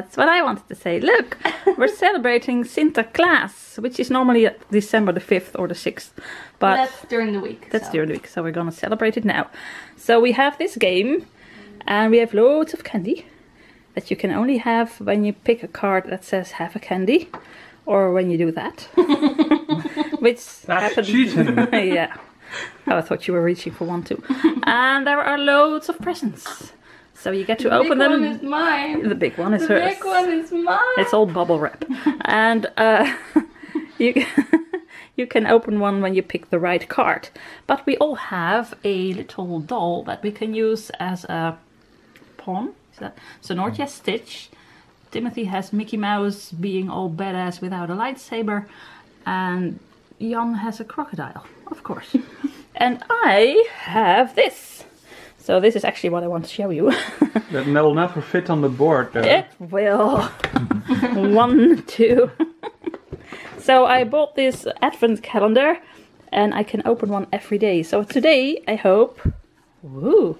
That's what I wanted to say. Look, we're celebrating Sinterklaas, which is normally December the 5th or the 6th. But that's during the week. That's during the week, so we're going to celebrate it now. So we have this game, and we have loads of candy that you can only have when you pick a card that says have a candy, or when you do that. Which happened. Cheating. Yeah. Oh, I thought you were reaching for one too. And there are loads of presents. So you get to open them. The big one is mine. The big one is hers. The big one is mine. It's all bubble wrap. And you can open one when you pick the right card. But we all have a little doll that we can use as a pawn. So Nortje has Stitch. Timothy has Mickey Mouse being all badass without a lightsaber. And Jan has a crocodile, of course. And I have this. So this is actually what I want to show you. That will never fit on the board though. It will. 1, 2. So I bought this advent calendar and I can open one every day. So today I hope, ooh,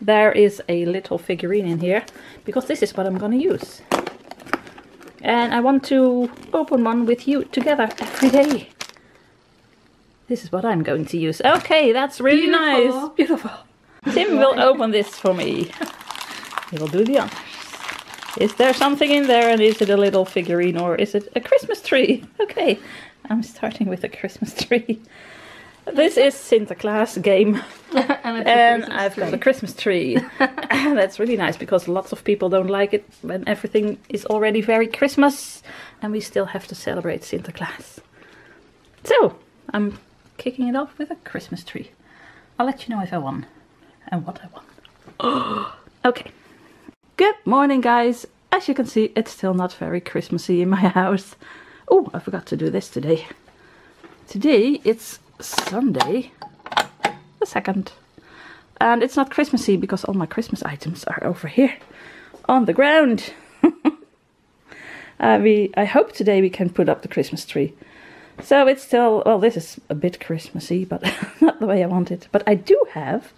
there is a little figurine in here, because this is what I'm gonna use. And I want to open one with you together every day. This is what I'm going to use. Okay, that's really nice. Beautiful. Tim will open this for me. He will do the honors. Is there something in there, and is it a little figurine or is it a Christmas tree? Okay, I'm starting with a Christmas tree. This is Sinterklaas game. And I've got a Christmas tree. That's really nice, because lots of people don't like it when everything is already very Christmas and we still have to celebrate Sinterklaas. So, I'm kicking it off with a Christmas tree. I'll let you know if I won. And what I want. Oh, okay. Good morning, guys. As you can see, it's still not very Christmassy in my house. Oh, I forgot to do this today. Today it's Sunday the 2nd. And it's not Christmassy because all my Christmas items are over here on the ground. I hope today we can put up the Christmas tree. So it's still, well, this is a bit Christmassy, but not the way I want it. But I do have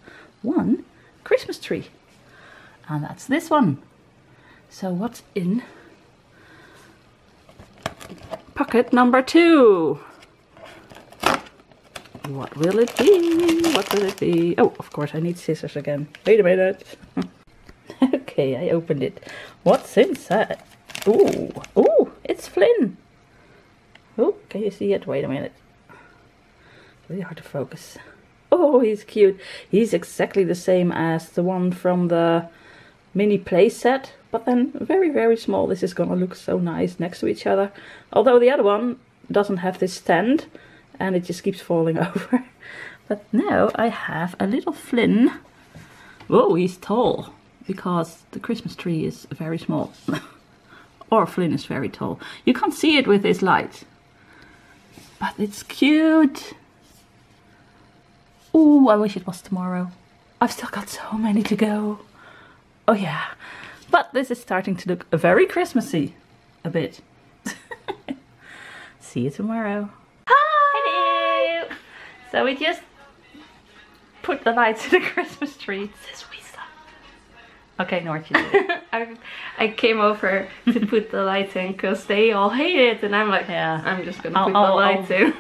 one Christmas tree, and that's this one. So what's in pocket number 2? What will it be? What will it be? Oh, of course I need scissors again. Wait a minute. Okay, I opened it. What's inside? Oh, it's Flynn. Oh, can you see it? Wait a minute. Really hard to focus. Oh, he's cute. He's exactly the same as the one from the mini play set, but then very, very small. This is gonna look so nice next to each other. Although the other one doesn't have this stand and it just keeps falling over. But now I have a little Flynn. Whoa, he's tall, because the Christmas tree is very small. Or Flynn is very tall. You can't see it with this light, but it's cute. Ooh, I wish it was tomorrow. I've still got so many to go. Oh yeah. But this is starting to look very Christmassy. A bit. See you tomorrow. Hi! Hello! So we just put the lights in the Christmas tree. This is weird. Okay, Nortje. I came over to put the lights in because they all hate it. And I'm like, yeah, I'm just going to put the lights in.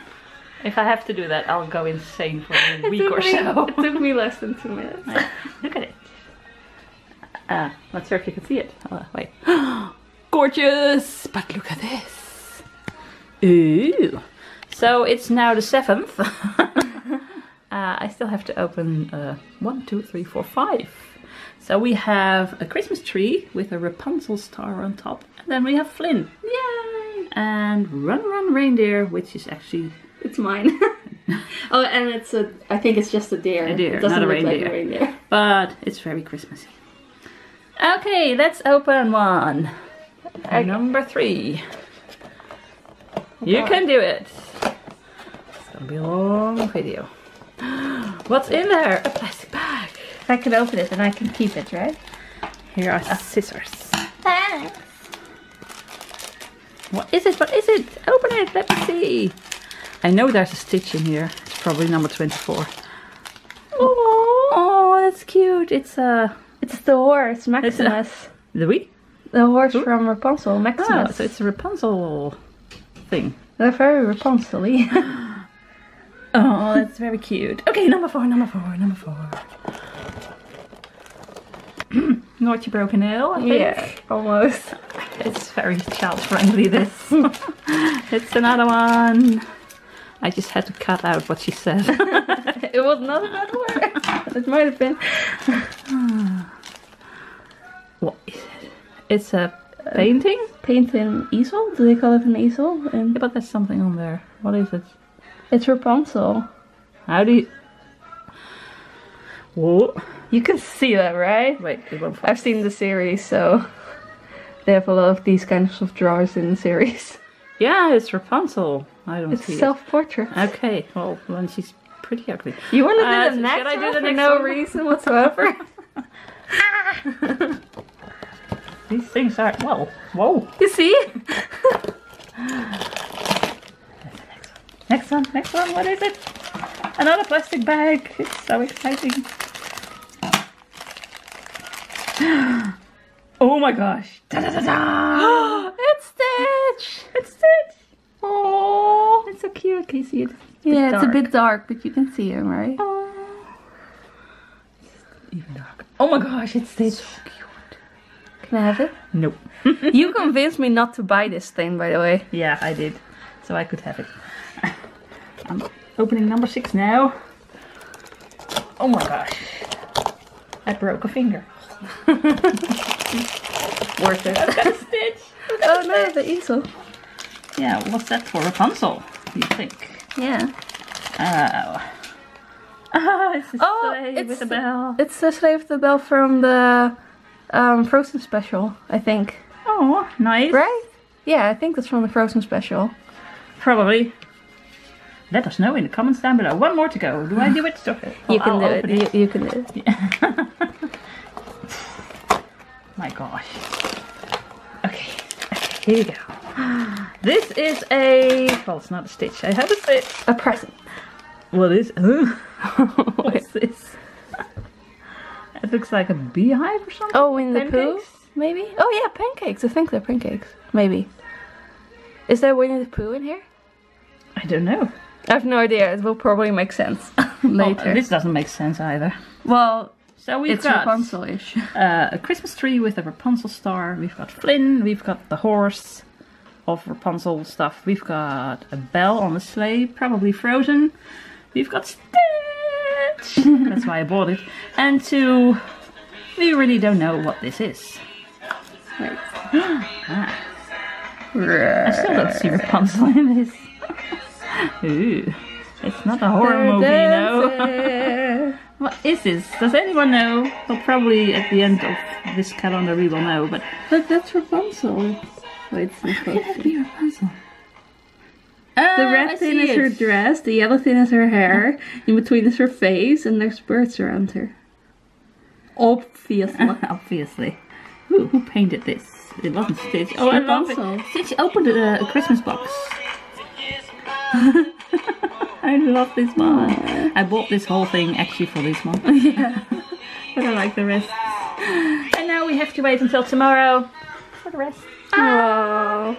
If I have to do that, I'll go insane for a week or so. It took me less than 2 minutes. Right. Look at it. Not sure if you can see it. Oh, wait. Gorgeous! But look at this. Ooh. So it's now the 7th. I still have to open 1, 2, 3, 4, 5. So we have a Christmas tree with a Rapunzel star on top. And then we have Flynn. Yay! And Run Run Reindeer, which is actually... It's mine. Oh, and it's a, I think it's just a deer. A deer, it doesn't not a reindeer. Like a reindeer. But it's very Christmassy. Okay, let's open one. Okay. Number 3. Okay. You can do it. It's gonna be a long video. What's in there? A plastic bag. I can open it and I can keep it, right? Here are scissors. Thanks. What is it? What is it? Open it, let me see. I know there's a Stitch in here. It's probably number 24. Oh, that's cute. It's the horse, Maximus. The we? the horse from Rapunzel, Maximus. Ah, so it's a Rapunzel thing. They're very Rapunzel-y. Oh, that's very cute. Okay, number four. Nortje broke a nail, I think. Yeah, almost. It's very child-friendly, this. It's another one. I just had to cut out what she said. It was not a bad word. It might have been. What is it? It's a painting? Painting easel? Do they call it an easel? Yeah, but there's something on there. What is it? It's Rapunzel. How do you... Whoa. You can see that, right? Wait, it won't fall. I've seen the series, so... They have a lot of these kinds of drawers in the series. Yeah, it's Rapunzel. I don't see it. It's self-portrait. Okay, well, then she's pretty ugly. You want to do the next one? I do the next one for no reason whatsoever? These things are... Well, whoa. You see? Next one, what is it? Another plastic bag. It's so exciting. Oh my gosh. Da-da-da-da! It's Stitch! It's Stitch! Oh, it's so cute. Can you see it? Yeah, it's a bit dark, but you can see him, right? Oh. It's even dark. Oh my gosh, it's Stitch. So cute. Can I have it? Nope. You convinced me not to buy this thing, by the way. Yeah, I did. So I could have it. I'm opening number 6 now. Oh my gosh. I broke a finger. Worth it. I've got a Stitch. Oh no, the easel. Yeah, what's that for? Rapunzel, do you think? Yeah. Oh, it's a sleigh with a bell. It's the sleigh with the bell from the Frozen special, I think. Oh, nice. Right? Yeah, I think that's from the Frozen special. Probably. Let us know in the comments down below. One more to go. Do I do it? Stop it. You can do it. You can do it. Yeah. My gosh. Okay, here we go. This is a... Well, it's not a Stitch. I have a Stitch. A present. What is... What is this? It looks like a beehive or something. Oh, in the poo? Maybe? Oh yeah, pancakes. I think they're pancakes. Maybe. Is there Winnie the Pooh in here? I don't know. I have no idea. It will probably make sense later. Well, this doesn't make sense either. Well, so we've got Rapunzel-ish. A Christmas tree with a Rapunzel star. We've got Flynn. We've got the horse of Rapunzel stuff. We've got a bell on the sleigh, probably Frozen. We've got Stitch. That's why I bought it. And two, we really don't know what this is. Wait. Ah. I still don't see Rapunzel in this. Ooh, it's not a horror movie, no. What is this? Does anyone know? Well, probably at the end of this calendar we will know, but... But that's Rapunzel. Wait, how can that be Rapunzel? The red thing is her dress, the yellow thing is her hair, in between is her face, and there's birds around her. Obviously. Obviously. Who painted this? It wasn't Stitch. Oh, I love it. Stitch opened a Christmas box. I love this one. I bought this whole thing actually for this one. Yeah. But I like the rest. And now we have to wait until tomorrow for the rest. Oh.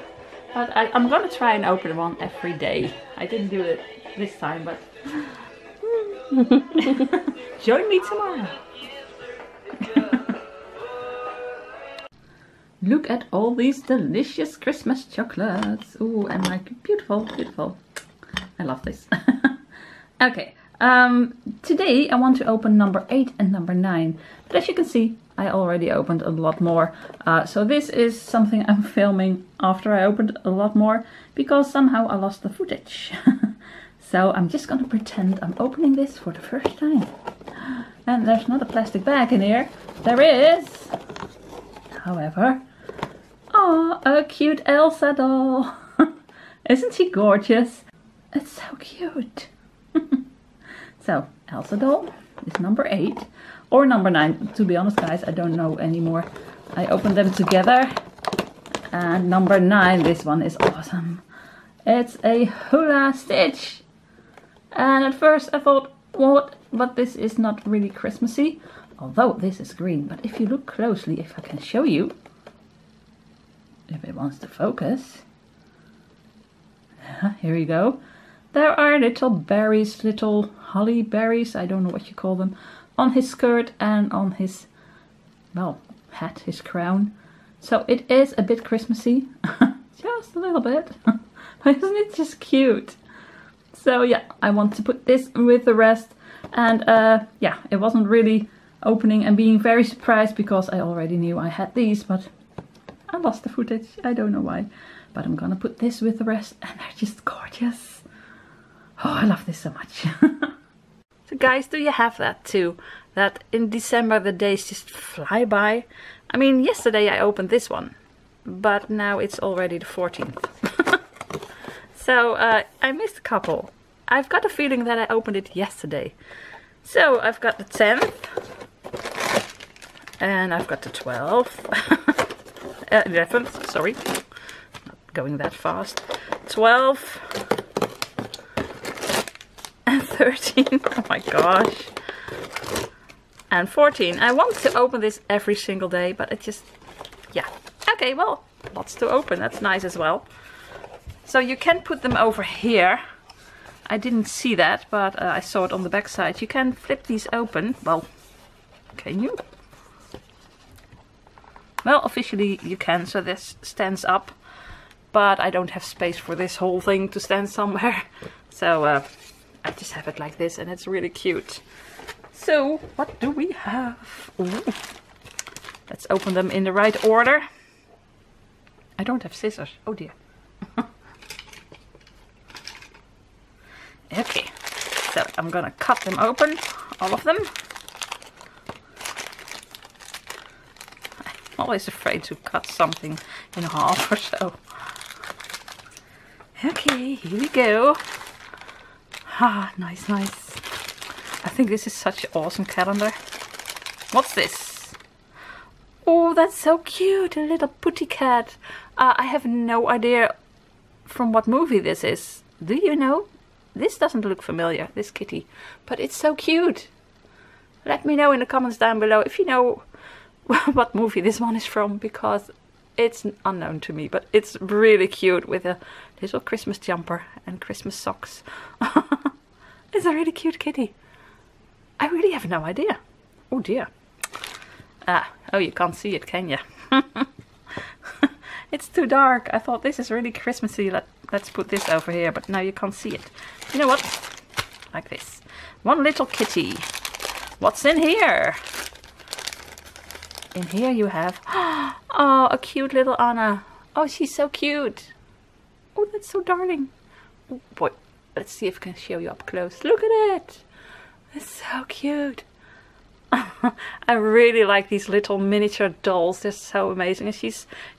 But I'm gonna try and open one every day. I didn't do it this time, but join me tomorrow. Look at all these delicious Christmas chocolates. Ooh, and like beautiful. I love this. Okay, today I want to open number 8 and number 9. But as you can see, I already opened a lot more. So this is something I'm filming after I opened a lot more, because somehow I lost the footage. So I'm just gonna pretend I'm opening this for the first time. And there's not a plastic bag in here. There is, however, oh, a cute Elsa doll. Isn't she gorgeous? It's so cute. So, Elsa doll is number 8 or number 9. To be honest, guys, I don't know anymore. I opened them together. And number 9, this one is awesome. It's a hula Stitch. And at first I thought, what? But this is not really Christmassy. Although this is green, but if you look closely, if I can show you, if it wants to focus. Here we go. There are little berries, little holly berries, I don't know what you call them, on his skirt and on his, well, hat, his crown. So it is a bit Christmassy, just a little bit, but isn't it just cute? So yeah, I want to put this with the rest, and yeah, it wasn't really opening and being very surprised because I already knew I had these, but I lost the footage, I don't know why. But I'm gonna put this with the rest, and they're just gorgeous. Oh, I love this so much. So guys, do you have that too? That in December the days just fly by? I mean, yesterday I opened this one, but now it's already the 14th. So I missed a couple. I've got a feeling that I opened it yesterday. So I've got the 10th, and I've got the 12th, 11th, sorry. Going that fast. 12 and 13. Oh my gosh. And 14. I want to open this every single day, but it just, yeah. Okay, well, lots to open. That's nice as well. So you can put them over here. I didn't see that, but I saw it on the back side. You can flip these open. Well, can you? Well, officially you can, so this stands up. But I don't have space for this whole thing to stand somewhere. So I just have it like this, and it's really cute. So, what do we have? Ooh. Let's open them in the right order. I don't have scissors. Oh dear. Okay. So, I'm gonna cut them open. All of them. I'm always afraid to cut something in half or so. Okay, here we go. Ah, nice, nice. I think this is such an awesome calendar. What's this? Oh, that's so cute, a little putty cat. I have no idea from what movie this is. Do you know? This doesn't look familiar, this kitty. But it's so cute. Let me know in the comments down below if you know what movie this one is from, because it's unknown to me, but it's really cute with a little Christmas jumper and Christmas socks. It's a really cute kitty. I really have no idea. Oh dear. Ah, oh, you can't see it, can you? It's too dark. I thought this is really Christmassy. Let's put this over here, but now you can't see it. You know what? Like this. One little kitty. What's in here? In here you have, oh, a cute little Anna. Oh, she's so cute. Oh, that's so darling. Oh boy, let's see if I can show you up close. Look at it. It's so cute. I really like these little miniature dolls. They're so amazing. And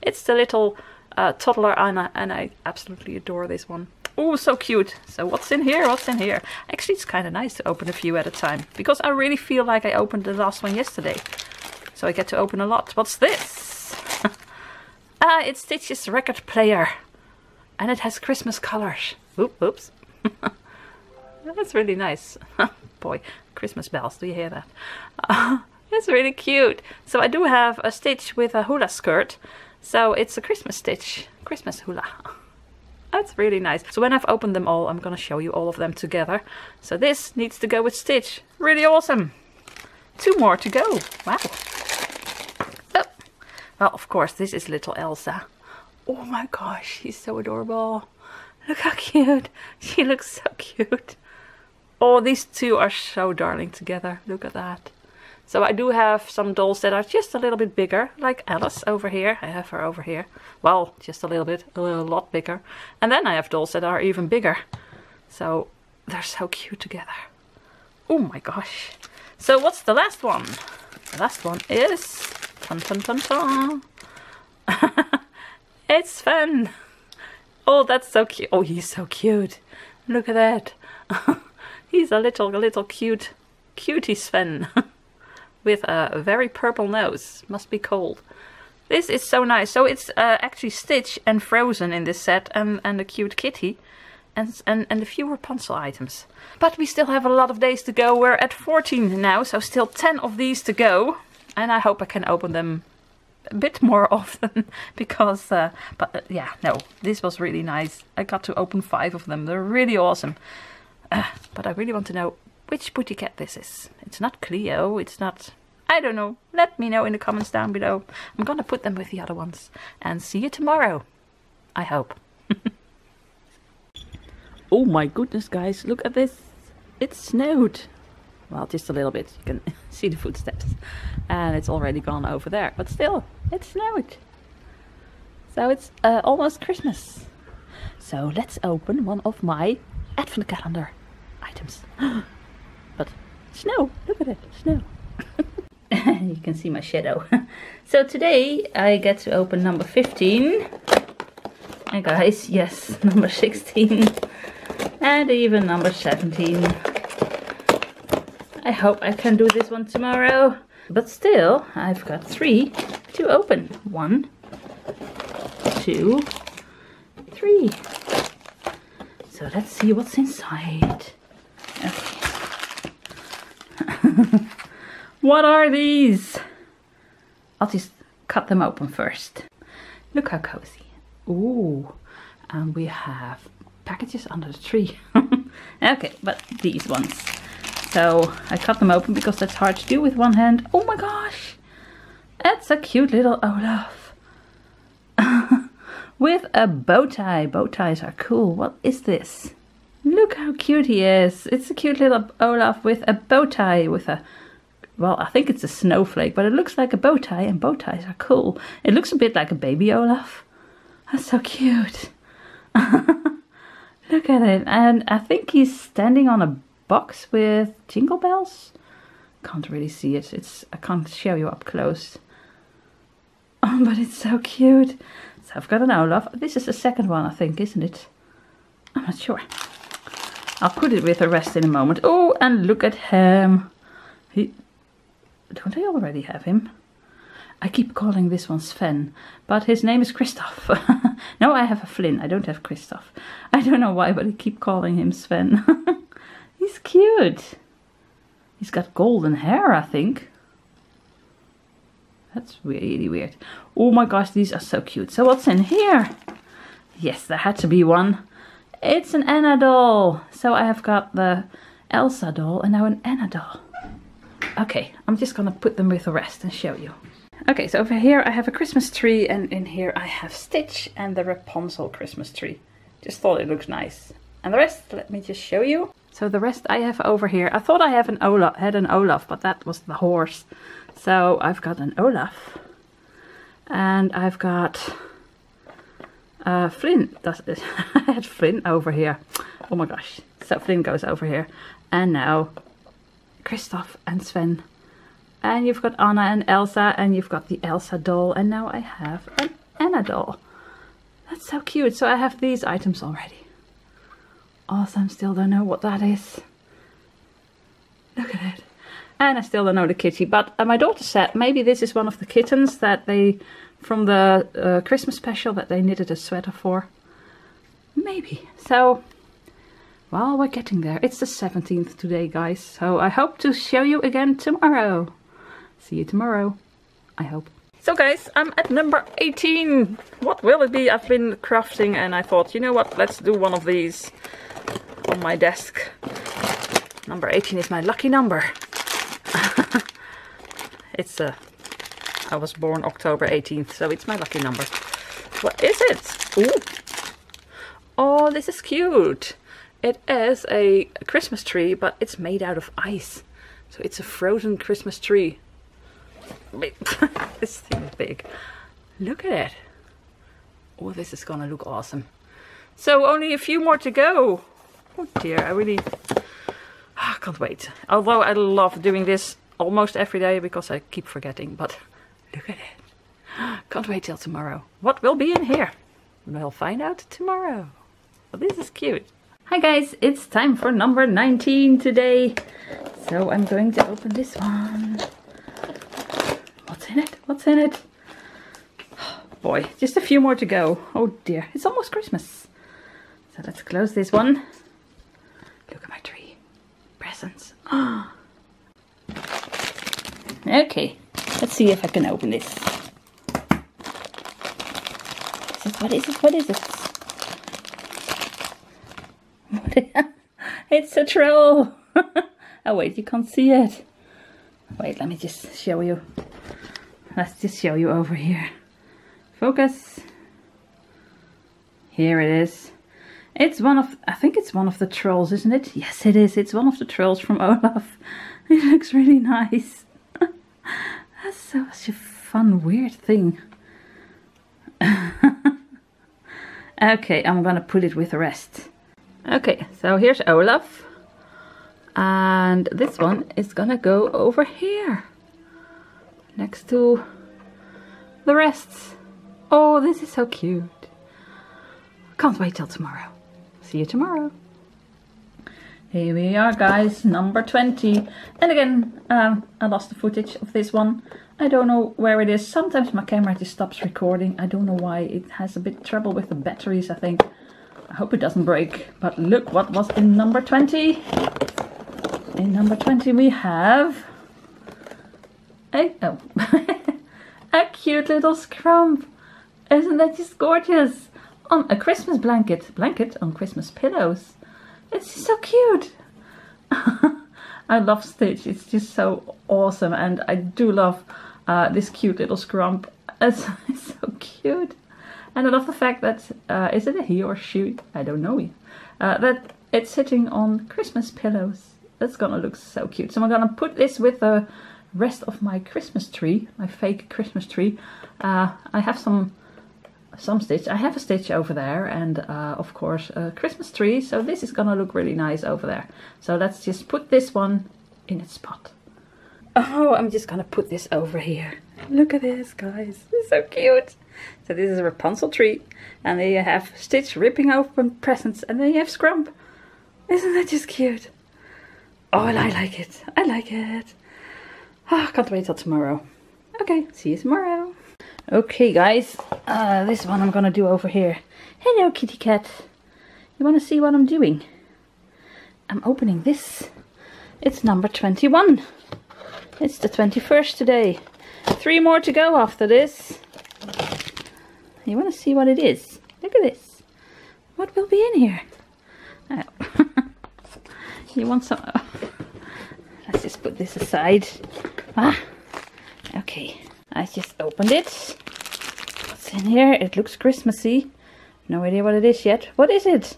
it's the little toddler Anna, and I absolutely adore this one. Oh, so cute. So what's in here? What's in here? Actually, it's kind of nice to open a few at a time, because I really feel like I opened the last one yesterday. So I get to open a lot. What's this? Ah, it's Stitch's record player. And it has Christmas colors. Oops. That's really nice. Boy, Christmas bells, do you hear that? It's really cute. So I do have a Stitch with a hula skirt. So it's a Christmas Stitch. Christmas hula. That's really nice. So when I've opened them all, I'm gonna show you all of them together. So this needs to go with Stitch. Really awesome. Two more to go. Wow. Well, of course, this is little Elsa. Oh my gosh, she's so adorable. Look how cute. She looks so cute. Oh, these two are so darling together. Look at that. So I do have some dolls that are just a little bit bigger, like Alice over here. I have her over here. Well, just a little bit, a lot bigger. And then I have dolls that are even bigger. So they're so cute together. Oh my gosh. So what's the last one? The last one is... Dun, dun, dun, dun. It's Sven. Oh, that's so cute. Oh, he's so cute. Look at that. He's a little cutie Sven. With a very purple nose. Must be cold. This is so nice. So it's actually Stitch and Frozen in this set, and a cute kitty. And a few Rapunzel items. But we still have a lot of days to go. We're at 14 now, so still 10 of these to go. And I hope I can open them a bit more often because, yeah, no, this was really nice. I got to open 5 of them. They're really awesome. But I really want to know which booty cat this is. It's not Cleo, it's not... I don't know. Let me know in the comments down below. I'm gonna put them with the other ones. And see you tomorrow, I hope. Oh my goodness, guys, look at this. It snowed. Well, just a little bit. You can see the footsteps. And it's already gone over there. But still, it snowed. So it's almost Christmas. So let's open one of my advent calendar items. But snow, look at it, snow. You can see my shadow. So today I get to open number 15. And guys, yes, number 16. And even number 17. I hope I can do this one tomorrow. But still, I've got 3 to open. 1, 2, 3. So let's see what's inside. Okay. What are these? I'll just cut them open first. Look how cozy. Ooh, and we have packages under the tree. Okay, but these ones. So I cut them open because that's hard to do with one hand. Oh my gosh, that's a cute little Olaf. With a bow tie. Bow ties are cool. What is this? Look how cute he is. It's a cute little Olaf with a bow tie, with a... well, I think it's a snowflake, but it looks like a bow tie, and bow ties are cool. It looks a bit like a baby Olaf. That's so cute. Look at it. And I think he's standing on a box with jingle bells. Can't really see it. I can't show you up close. Oh, but it's so cute. So I've got an Olaf. This is the second one, I think, isn't it? I'm not sure. I'll put it with the rest in a moment. Oh, and look at him. Don't I already have him? I keep calling this one Sven, but his name is Kristoff. No, I have a Flynn. I don't have Kristoff. I don't know why, but I keep calling him Sven. He's cute. He's got golden hair, I think. That's really weird. Oh my gosh, these are so cute. So what's in here? Yes, there had to be one. It's an Anna doll. So I have got the Elsa doll and now an Anna doll. Okay, I'm just gonna put them with the rest and show you. Okay, so over here I have a Christmas tree, and in here I have Stitch and the Rapunzel Christmas tree. Just thought it looked nice. And the rest, let me just show you. So the rest I have over here. I thought I have had an Olaf, but that was the horse. So I've got an Olaf. And I've got Flynn. I had Flynn over here. Oh my gosh. So Flynn goes over here. And now Kristoff and Sven, and you've got Anna and Elsa, and you've got the Elsa doll, and now I have an Anna doll. That's so cute. So I have these items already. Awesome. Still don't know what that is. Look at it. And I still don't know the kitty, but my daughter said maybe this is one of the kittens that they, from the Christmas special, that they knitted a sweater for. Maybe. So... well, we're getting there. It's the 17th today, guys. So I hope to show you again tomorrow. See you tomorrow, I hope. So guys, I'm at number 18. What will it be? I've been crafting and I thought, you know what? Let's do one of these on my desk. Number 18 is my lucky number. It's I was born October 18th, so it's my lucky number. What is it? Ooh. Oh, this is cute. It is a Christmas tree, but it's made out of ice. So it's a frozen Christmas tree. This thing is big. Look at it. Oh, this is gonna look awesome. So only a few more to go. Oh dear, I really can't wait. Although I love doing this almost every day because I keep forgetting. But look at it. Can't wait till tomorrow. What will be in here? We'll find out tomorrow. But this is cute. Hi guys, it's time for number 19 today. So I'm going to open this one. What's in it? What's in it? Oh boy, just a few more to go. Oh dear, it's almost Christmas. So let's close this one. Look at my tree. Presents. Oh. Okay, let's see if I can open this. What is it? What is it? It's a troll! Oh wait, you can't see it. Wait, let me just show you. Let's just show you over here. Focus. Here it is. It's one of, I think it's one of the trolls, isn't it? Yes, it is. It's one of the trolls from Olaf. It looks really nice. That's such a fun, weird thing. Okay, I'm gonna put it with the rest. Okay, so here's Olaf. And this one is gonna go over here. Next to the rest. Oh, this is so cute. Can't wait till tomorrow. See you tomorrow. Here we are, guys, number 20. And again, I lost the footage of this one. I don't know where it is. Sometimes my camera just stops recording. I don't know why. It has a bit trouble with the batteries, I think. I hope it doesn't break. But look what was in number 20. In number 20 we have a cute little scrump. Isn't that just gorgeous? On a Christmas blanket. Blanket on Christmas pillows. It's just so cute. I love Stitch. It's just so awesome. And I do love this cute little scrump. It's so cute. And I love the fact that, is it a he or she? I don't know. That it's sitting on Christmas pillows. That's gonna look so cute. So I'm gonna put this with the rest of my Christmas tree, my fake Christmas tree. I have some Stitch. I have a Stitch over there and of course a Christmas tree. So this is gonna look really nice over there. So let's just put this one in its spot. Oh, I'm just gonna put this over here. Look at this, guys. It's so cute. So this is a Rapunzel tree. And then you have Stitch ripping open presents. And then you have Scrump. Isn't that just cute? Oh, and I like it. I like it. Oh, can't wait till tomorrow. Okay, see you tomorrow. Okay, guys. This one I'm gonna do over here. Hello, kitty cat. You wanna see what I'm doing? I'm opening this. It's number 21. It's the 21st today. 3 more to go after this. You wanna see what it is? Look at this. What will be in here? Oh. You want some? Let's just put this aside. Ah, okay. I just opened it. What's in here? It looks Christmassy. No idea what it is yet. What is it?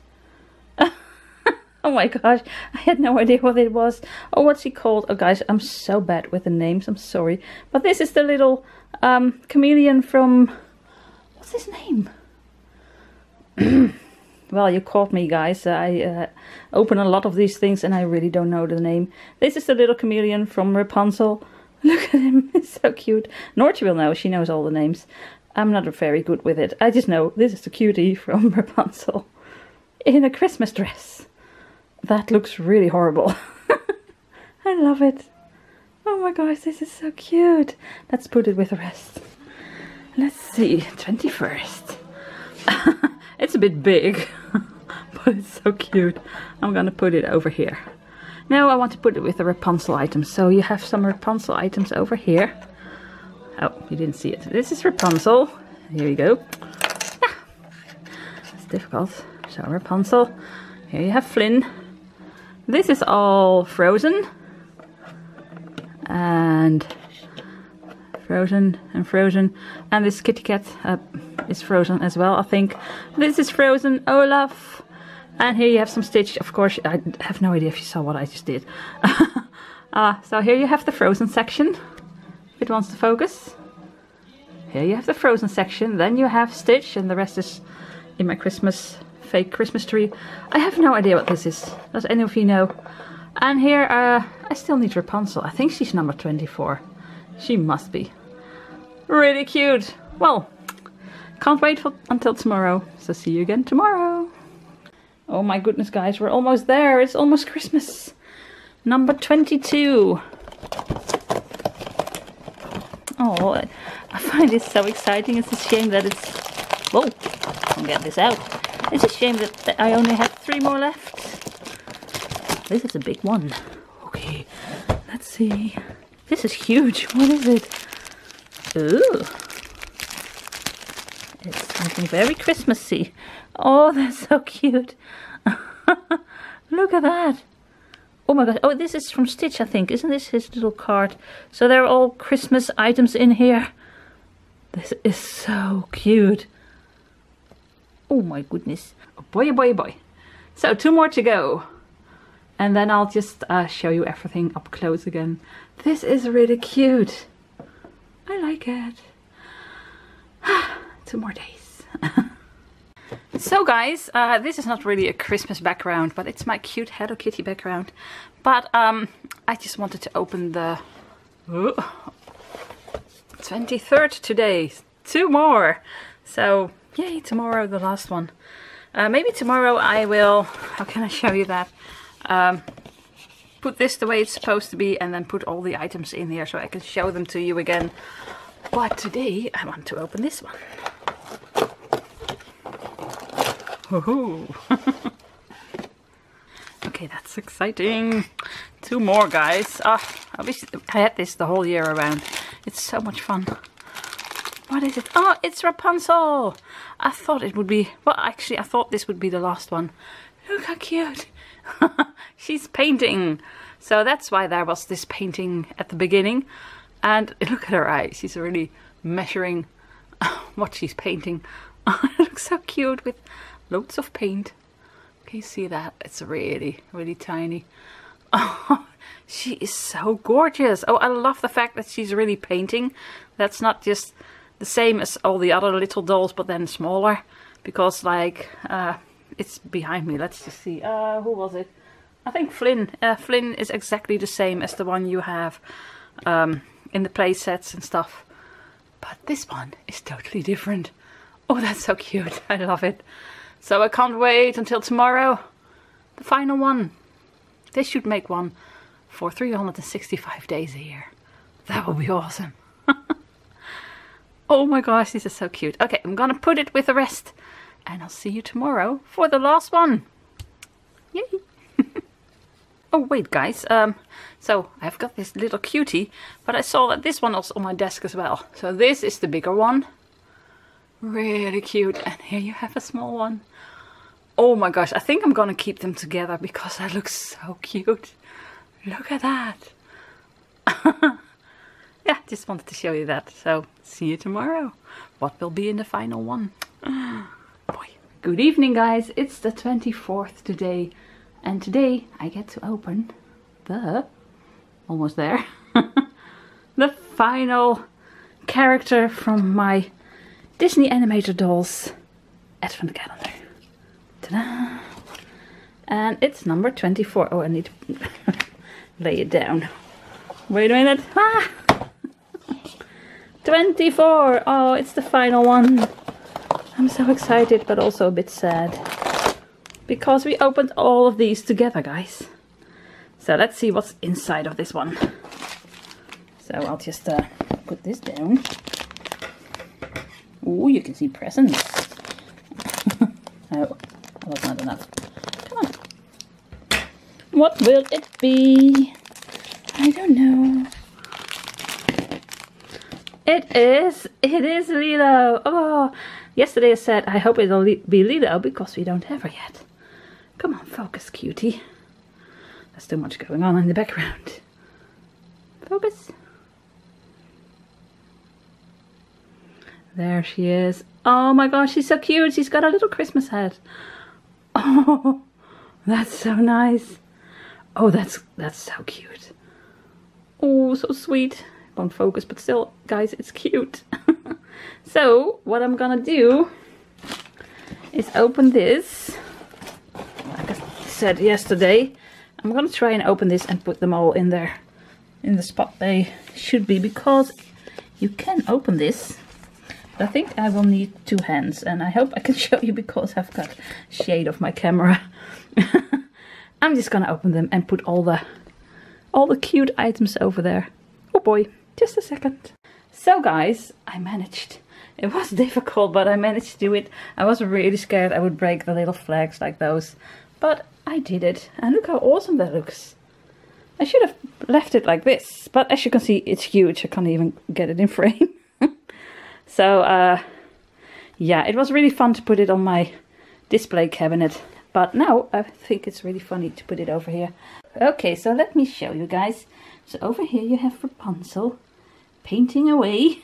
Oh my gosh, I had no idea what it was. Oh, what's he called? Oh, guys, I'm so bad with the names. I'm sorry. But this is the little chameleon from... What's his name? Well, you caught me, guys. I open a lot of these things and I really don't know the name. This is the little chameleon from Rapunzel. Look at him. It's so cute. Nortje will know. She knows all the names. I'm not very good with it. I just know this is the cutie from Rapunzel. In a Christmas dress. That looks really horrible. I love it. Oh my gosh, this is so cute. Let's put it with the rest. Let's see. 21st. It's a bit big, but it's so cute. I'm gonna put it over here. Now I want to put it with the Rapunzel items. So you have some Rapunzel items over here. Oh, you didn't see it. This is Rapunzel. Here you go. Ah, it's difficult. So Rapunzel. Here you have Flynn. This is all Frozen. And Frozen and Frozen. And this kitty cat. Is Frozen as well, I think. This is Frozen Olaf. And here you have some Stitch. Of course, I have no idea if you saw what I just did. So here you have the Frozen section. If it wants to focus. Here you have the Frozen section. Then you have Stitch and the rest is in my fake Christmas tree. I have no idea what this is. Does any of you know? And here, I still need Rapunzel. I think she's number 24. She must be. Really cute. Well, can't wait until tomorrow, so see you again tomorrow. Oh my goodness, guys, we're almost there. It's almost Christmas. Number 22. Oh, I find this so exciting. It's a shame that it's... Whoa, I can get this out. It's a shame that I only have 3 more left. This is a big one. Okay, let's see. This is huge. What is it? Ooh. It's something very Christmassy. Oh, they're so cute. Look at that. Oh my god. Oh, this is from Stitch, I think. Isn't this his little card? So they're all Christmas items in here. This is so cute. Oh my goodness. Oh boy, oh boy, oh boy. So 2 more to go. And then I'll just show you everything up close again. This is really cute. I like it. 2 more days. So guys, this is not really a Christmas background, but it's my cute Hello Kitty background. But I just wanted to open the 23rd today. 2 more. So yay, tomorrow the last one. Maybe tomorrow I will... How can I show you that? Put this the way it's supposed to be and then put all the items in here so I can show them to you again. But today I want to open this one. Okay, that's exciting. 2 more, guys. I wish I had this the whole year around. It's so much fun. What is it? Oh, it's Rapunzel. I thought it would be... Well, actually, I thought this would be the last one. Look how cute. She's painting. So that's why there was this painting at the beginning. And look at her eyes. She's really measuring what she's painting. It looks so cute with loads of paint. Can you see that? It's really, really tiny. Oh, she is so gorgeous. Oh, I love the fact that she's really painting. That's not just the same as all the other little dolls, but then smaller. Because, like, it's behind me. Let's just see. Who was it? I think Flynn. Flynn is exactly the same as the one you have in the play sets and stuff. But this one is totally different. Oh, that's so cute. I love it. So I can't wait until tomorrow. The final one. They should make one for 365 days a year. That would be awesome. Oh my gosh, this is so cute. Okay, I'm gonna put it with the rest. And I'll see you tomorrow for the last one. Yay! Oh wait, guys. So I've got this little cutie, but I saw that this one was on my desk as well. So this is the bigger one. Really cute. And here you have a small one. Oh my gosh, I think I'm gonna keep them together because they look so cute. Look at that. Yeah, just wanted to show you that. So see you tomorrow. What will be in the final one? Boy. Good evening, guys. It's the 24th today. And today I get to open the... Almost there. The final character from my Disney Animator Dolls Advent Calendar. Ta-da! And it's number 24. Oh, I need to lay it down. Wait a minute. Ah! 24! Oh, it's the final one. I'm so excited, but also a bit sad. Because we opened all of these together, guys. So let's see what's inside of this one. So I'll just put this down. Ooh, you can see presents. Oh, that was not enough. Come on. What will it be? I don't know. It is Lilo. Oh, yesterday I said I hope it'll be Lilo because we don't have her yet. Come on, focus, cutie. There's too much going on in the background. Focus. There she is. Oh my gosh, she's so cute. She's got a little Christmas hat. Oh, that's so nice. Oh, that's so cute. Oh, so sweet. Won't focus, but still, guys, it's cute. So, what I'm gonna do is open this. Like I said yesterday, I'm gonna try and open this and put them all in there, in the spot they should be, because you can open this. I think I will need 2 hands, and I hope I can show you because I've got shade of my camera. I'm just gonna open them and put all the cute items over there. Oh boy, just a second. So guys, I managed. It was difficult, but I managed to do it. I was really scared I would break the little flags like those, but I did it. And look how awesome that looks. I should have left it like this, but as you can see, it's huge. I can't even get it in frame. So yeah, it was really fun to put it on my display cabinet. But now I think it's really funny to put it over here. Okay, so let me show you guys. So over here you have Rapunzel painting away.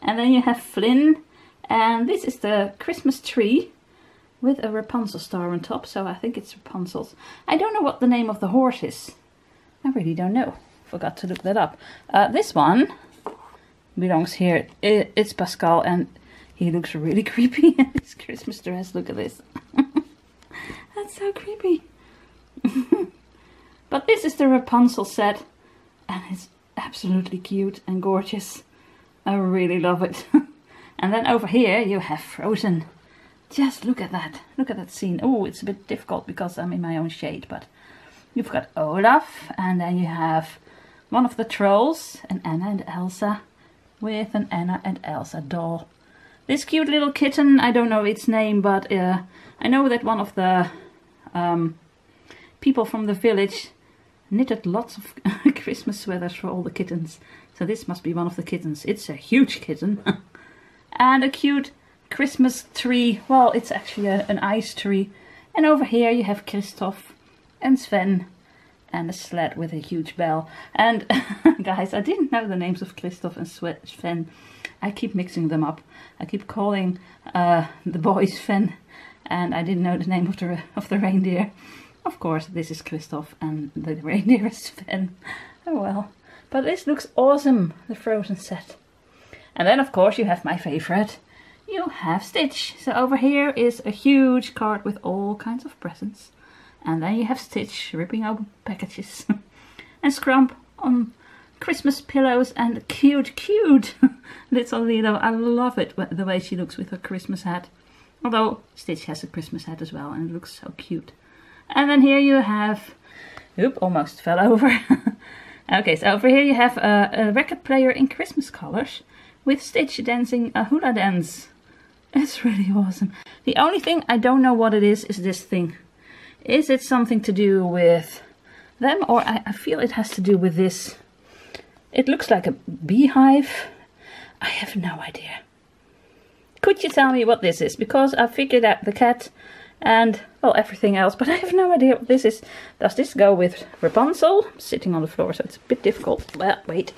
And then you have Flynn. And this is the Christmas tree with a Rapunzel star on top. So I think it's Rapunzel's. I don't know what the name of the horse is. I really don't know. Forgot to look that up. This one belongs here. It's Pascal and he looks really creepy in his Christmas dress. Look at this. That's so creepy. But this is the Rapunzel set and it's absolutely cute and gorgeous. I really love it. And then over here you have Frozen. Just look at that. Look at that scene. Oh, it's a bit difficult because I'm in my own shade, but you've got Olaf and then you have one of the trolls and Anna and Elsa with an Anna and Elsa doll. This cute little kitten, I don't know its name, but I know that one of the people from the village knitted lots of Christmas sweaters for all the kittens. So this must be one of the kittens. It's a huge kitten. And a cute Christmas tree. Well, it's actually an ice tree. And over here you have Kristoff and Sven and a sled with a huge bell. And guys, I didn't know the names of Kristoff and Sven. I keep mixing them up. I keep calling the boys Sven, and I didn't know the name of the reindeer. Of course, this is Kristoff and the reindeer is Sven. Oh well. But this looks awesome, the Frozen set. And then of course you have my favorite. You have Stitch. So over here is a huge card with all kinds of presents. And then you have Stitch ripping open packages. And Scrump on Christmas pillows and cute little Lilo. I love it, the way she looks with her Christmas hat. Although Stitch has a Christmas hat as well and it looks so cute. And then here you have... Oop, almost fell over. Okay, so over here you have a record player in Christmas colors with Stitch dancing a hula dance. It's really awesome. The only thing I don't know what it is this thing. Is it something to do with them, or I feel it has to do with this? It looks like a beehive. I have no idea. Could you tell me what this is? Because I figured out the cat and, well, everything else, but I have no idea what this is. Does this go with Rapunzel? I'm sitting on the floor, so it's a bit difficult. Well, wait.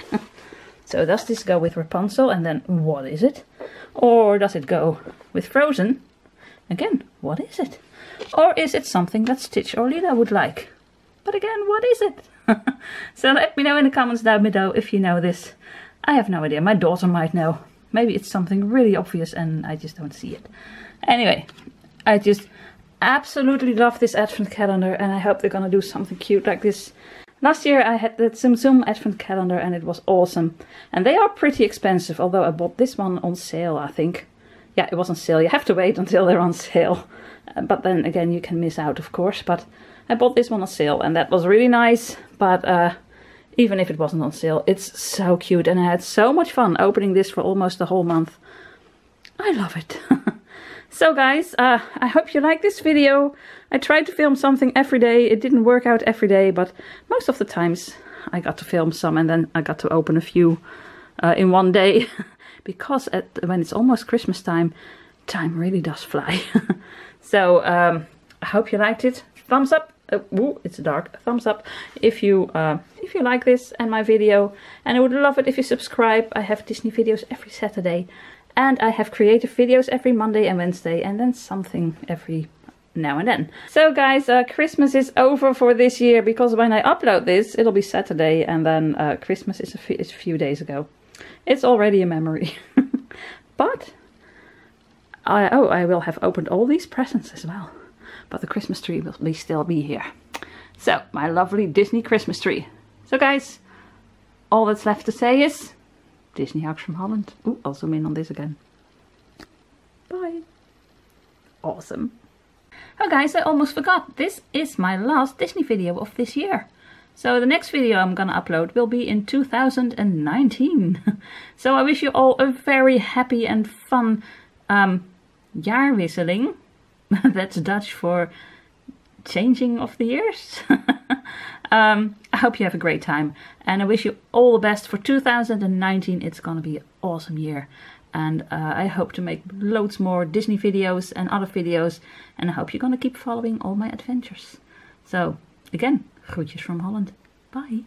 So does this go with Rapunzel, and then what is it? Or does it go with Frozen? Again, what is it? Or is it something that Stitch or Lilo would like? But again, what is it? So let me know in the comments down below if you know this. I have no idea. My daughter might know. Maybe it's something really obvious and I just don't see it. Anyway, I just absolutely love this advent calendar and I hope they're gonna do something cute like this. Last year I had that Tsum Tsum advent calendar and it was awesome. And they are pretty expensive, although I bought this one on sale, I think. Yeah, it was on sale. You have to wait until they're on sale. But then again, you can miss out, of course. But I bought this one on sale and that was really nice. But even if it wasn't on sale, it's so cute. And I had so much fun opening this for almost the whole month. I love it. So guys, I hope you like this video. I tried to film something every day. It didn't work out every day, but most of the times I got to film some and then I got to open a few in one day. Because when it's almost Christmas time, time really does fly. So I hope you liked it. Thumbs up. Ooh, it's dark. Thumbs up if you like this and my video. And I would love it if you subscribe. I have Disney videos every Saturday. And I have creative videos every Monday and Wednesday. And then something every now and then. So guys, Christmas is over for this year. Because when I upload this, it'll be Saturday. And then Christmas is a few days ago. It's already a memory. But I will have opened all these presents as well. But the Christmas tree will still be here. So, my lovely Disney Christmas tree. So guys, all that's left to say is... Disney Hugs from Holland. Ooh, I'll zoom in on this again. Bye. Awesome. Oh guys, I almost forgot. This is my last Disney video of this year. So the next video I'm gonna upload will be in 2019. So I wish you all a very happy and fun Jaarwisseling. That's Dutch for changing of the years. I hope you have a great time, and I wish you all the best for 2019. It's gonna be an awesome year, and I hope to make loads more Disney videos and other videos, and I hope you're gonna keep following all my adventures. So again, groetjes from Holland. Bye.